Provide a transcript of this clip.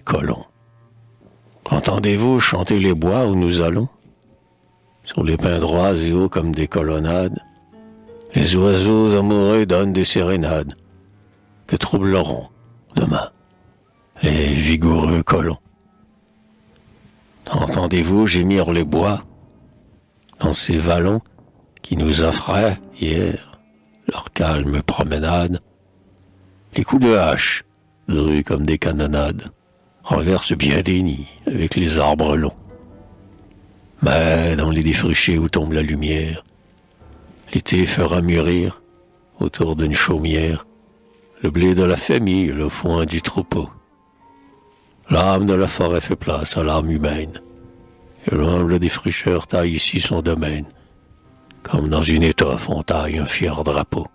les colons. Entendez-vous chanter les bois où nous allons? Sur les pins droits et hauts comme des colonnades, les oiseaux amoureux donnent des sérénades que troubleront demain les vigoureux colons. Entendez-vous gémir les bois dans ces vallons qui nous offraient hier leur calme promenade? Les coups de hache, drus comme des canonnades, renversent bien des nids avec les arbres longs. Mais dans les défrichés où tombe la lumière, l'été fera mûrir autour d'une chaumière le blé de la famille, le foin du troupeau. L'âme de la forêt fait place à l'âme humaine, et l'humble défricheur taille ici son domaine, comme dans une étoffe on taille un fier drapeau.